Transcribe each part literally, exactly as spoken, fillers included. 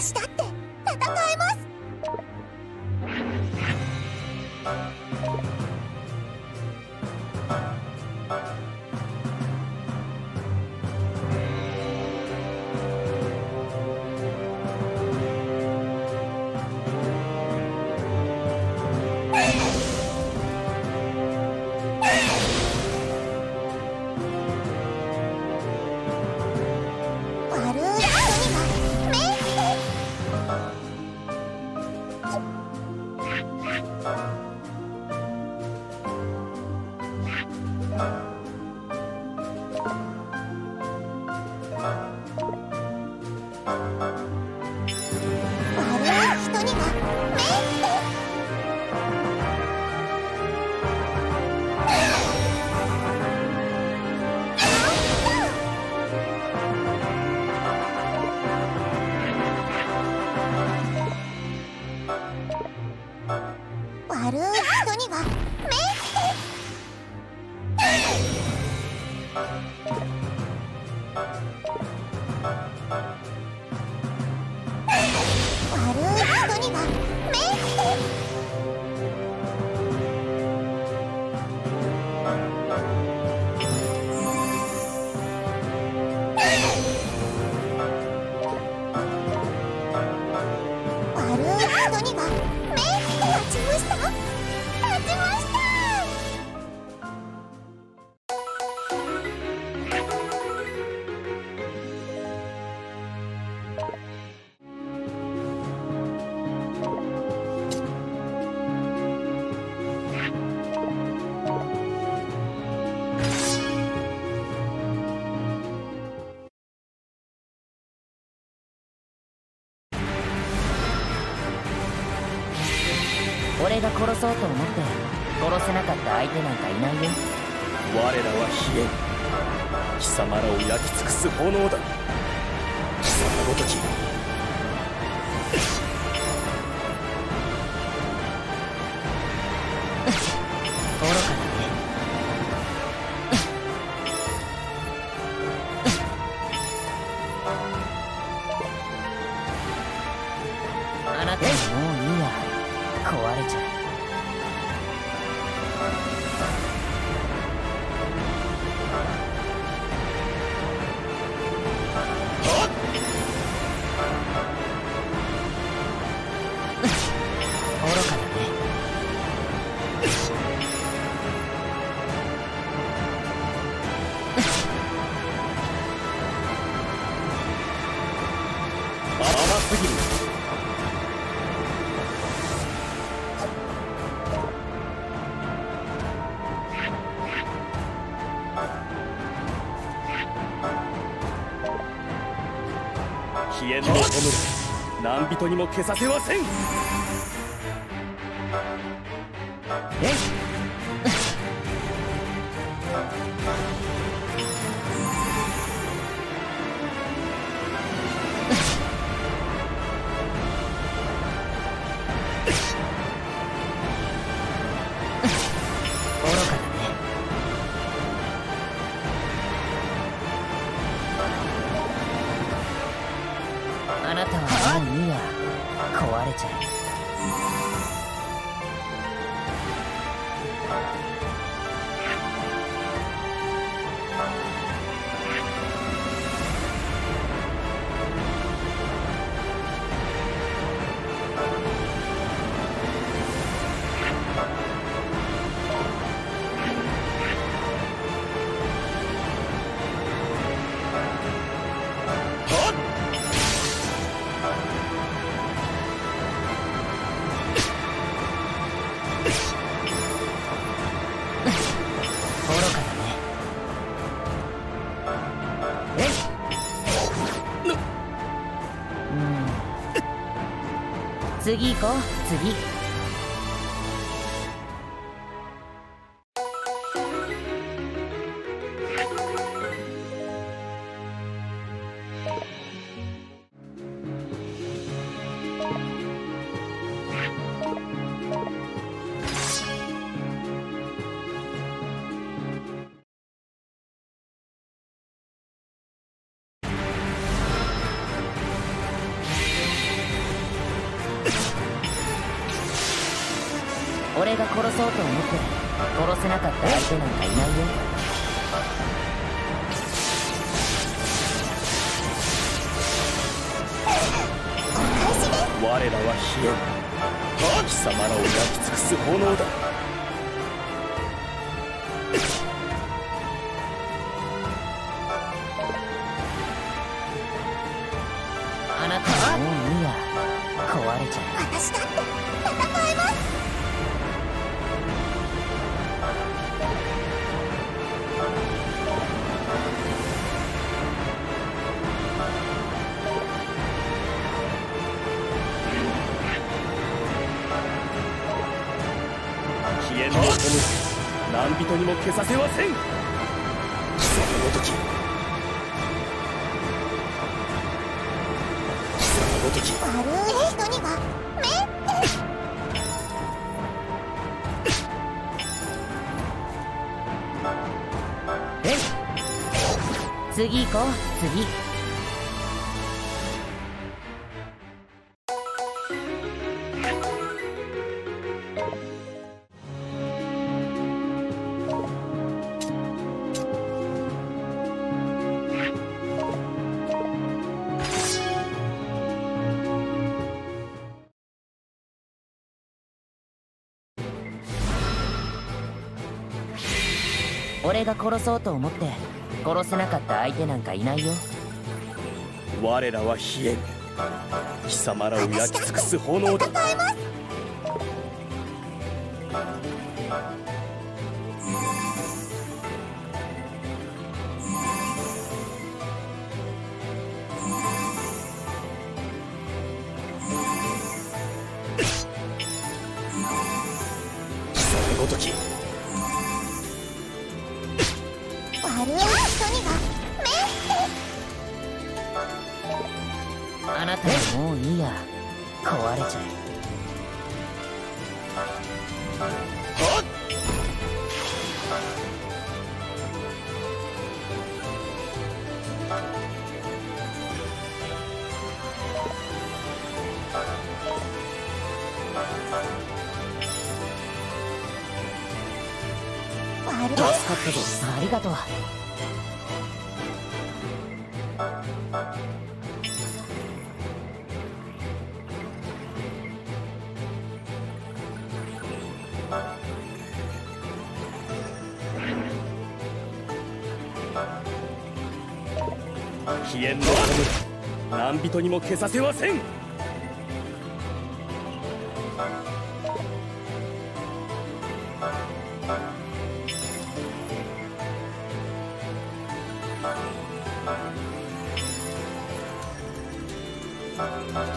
私だって戦えます。俺が殺そうと思って殺せなかった相手なんかいないよ。我らは冷え貴様らを焼き尽くす炎だ。貴様ごとき愚かだね。あなたはもういいや。壊れちゃう。冷えの炎、何人にも消させはせん。次行こう、次。俺が殺そうと思って殺せなかった相手なんかいないよ。我らはヒロイン、貴様らを焼き尽くす炎だ。人にも消させはせん。貴様ごとき、貴様ごとき、悪い人には目って次行こう、次。俺が殺そうと思って殺せなかった相手なんかいないよ。我らはヒエン、貴様らを焼き尽くす炎だ。戦います。貴様ごとき、あなたはもういいや、壊れちゃえ。助かったぞ。ありがとう。飛燕の炎、何人にも消させはせん。悪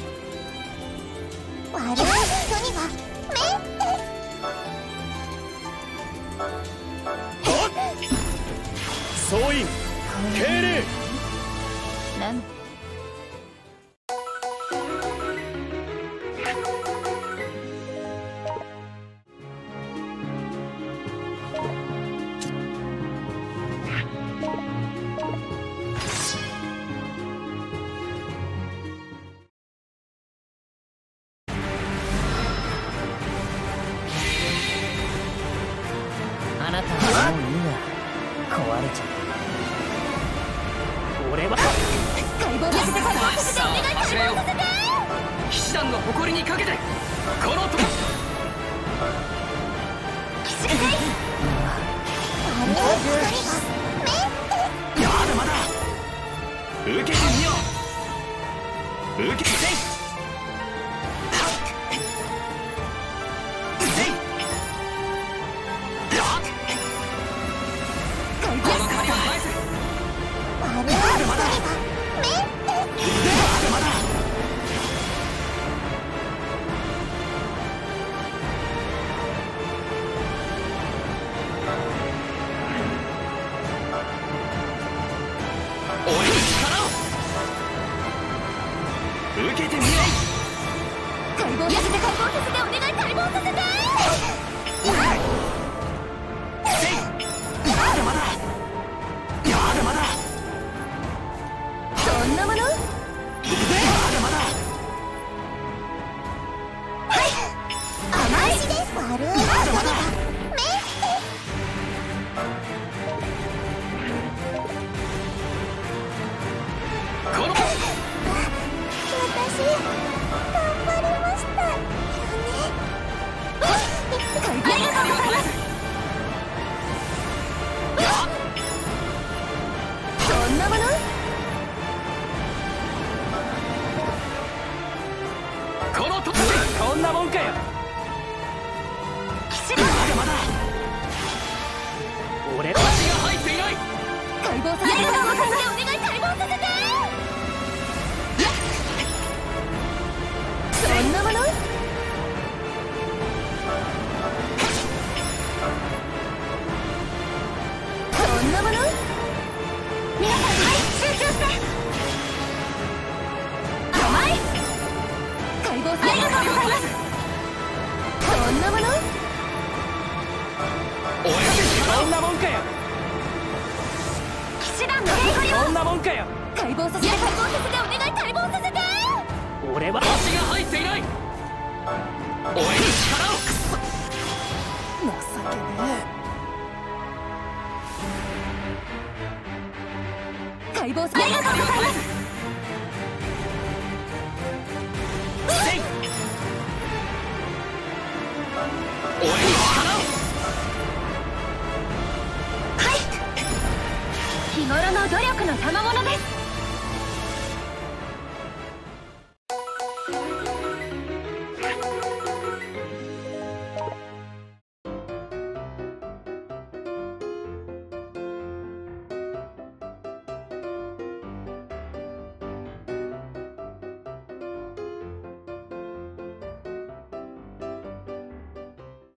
い人には目って総員敬礼。あなたはもういいや、壊れちゃう。俺はさあ忘れよう。騎士団の誇りにかけてこのとまだまだ受けてみよう。受けて受けんかよ。騎士団の誇りを。こんなもんかよ。解剖させて、解剖させて、お願い解剖させて。俺は足が入っていない。俺に力を。情けねえ。解剖させて。ありがとうございます。日頃の努力の賜物です。